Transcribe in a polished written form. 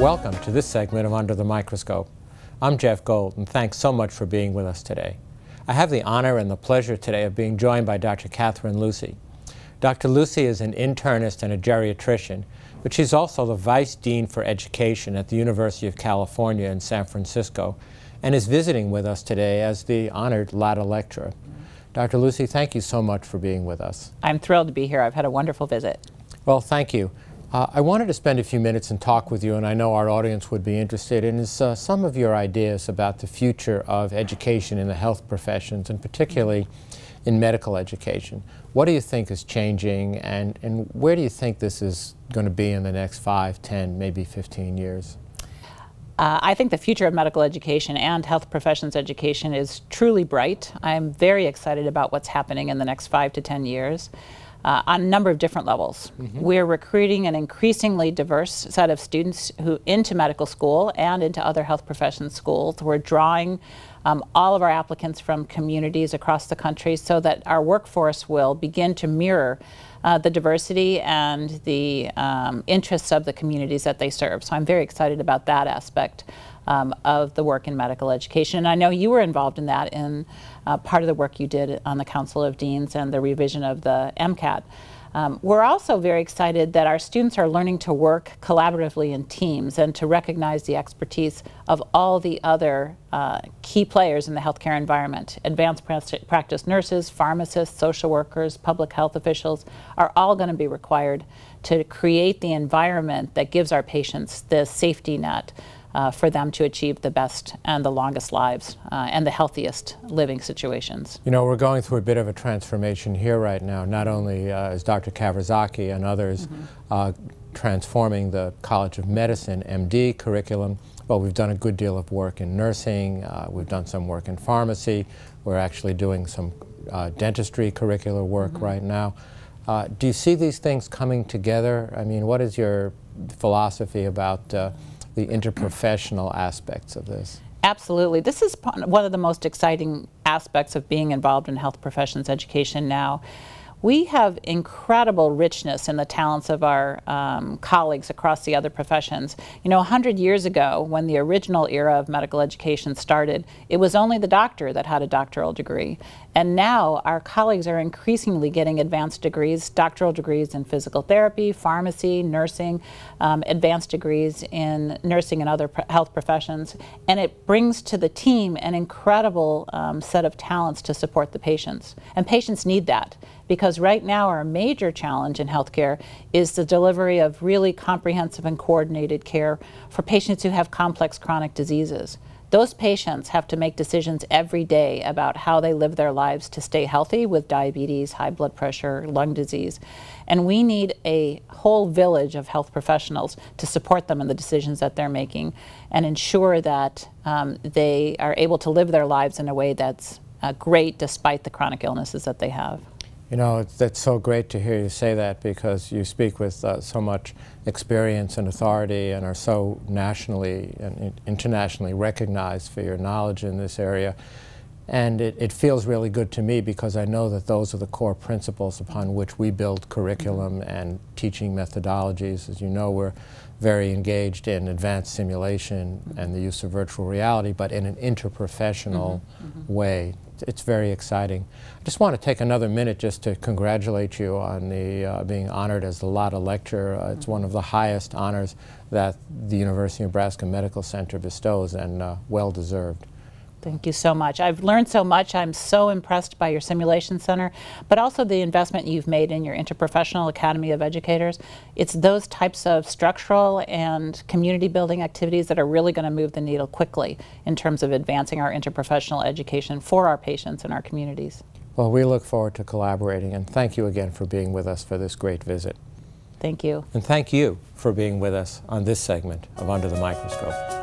Welcome to this segment of Under the Microscope. I'm Jeff Gold, and thanks so much for being with us today. I have the honor and the pleasure today of being joined by Dr. Catherine Lucey. Dr. Lucey is an internist and a geriatrician, but she's also the Vice Dean for Education at the University of California in San Francisco, and is visiting with us today as the honored Latta lecturer. Dr. Lucey, thank you so much for being with us. I'm thrilled to be here. I've had a wonderful visit. Well, thank you. I wanted to spend a few minutes and talk with you, and I know our audience would be interested in some of your ideas about the future of education in the health professions, and particularly in medical education. What do you think is changing, and where do you think this is going to be in the next 5, 10, maybe 15 years? I think the future of medical education and health professions education is truly bright. I'm very excited about what's happening in the next 5 to 10 years on a number of different levels. Mm-hmm. We're recruiting an increasingly diverse set of students into medical school and into other health professions schools. We're drawing all of our applicants from communities across the country so that our workforce will begin to mirror the diversity and the interests of the communities that they serve. So I'm very excited about that aspect of the work in medical education. And I know you were involved in that in part of the work you did on the Council of Deans and the revision of the MCAT. We're also very excited that our students are learning to work collaboratively in teams and to recognize the expertise of all the other key players in the healthcare environment. Advanced practice nurses, pharmacists, social workers, public health officials are all going to be required to create the environment that gives our patients the safety net for them to achieve the best and the longest lives and the healthiest living situations. You know, we're going through a bit of a transformation here right now. Not only is Dr. Kavrazaki and others transforming the College of Medicine MD curriculum, but we've done a good deal of work in nursing, we've done some work in pharmacy, we're actually doing some dentistry curricular work right now. Do you see these things coming together? I mean, what is your philosophy about the interprofessional aspects of this? Absolutely. This is one of the most exciting aspects of being involved in health professions education now. We have incredible richness in the talents of our colleagues across the other professions. You know, 100 years ago, when the original era of medical education started, it was only the doctor that had a doctoral degree. And now our colleagues are increasingly getting advanced degrees, doctoral degrees in physical therapy, pharmacy, nursing, advanced degrees in nursing and other health professions. And it brings to the team an incredible set of talents to support the patients. And patients need that, because right now our major challenge in healthcare is the delivery of really comprehensive and coordinated care for patients who have complex chronic diseases. Those patients have to make decisions every day about how they live their lives to stay healthy with diabetes, high blood pressure, lung disease. And we need a whole village of health professionals to support them in the decisions that they're making and ensure that they are able to live their lives in a way that's great despite the chronic illnesses that they have. You know, that's so great to hear you say that, because you speak with so much experience and authority and are so nationally and internationally recognized for your knowledge in this area. And it feels really good to me, because I know that those are the core principles upon which we build curriculum and teaching methodologies. As you know, we're very engaged in advanced simulation and the use of virtual reality, but in an interprofessional way. It's very exciting. I just want to take another minute just to congratulate you on the being honored as the Latta lecturer. It's one of the highest honors that the University of Nebraska Medical Center bestows, and well deserved. Thank you so much. I've learned so much. I'm so impressed by your simulation center, but also the investment you've made in your Interprofessional Academy of Educators. It's those types of structural and community building activities that are really going to move the needle quickly in terms of advancing our interprofessional education for our patients and our communities. Well, we look forward to collaborating, and thank you again for being with us for this great visit. Thank you. And thank you for being with us on this segment of Under the Microscope.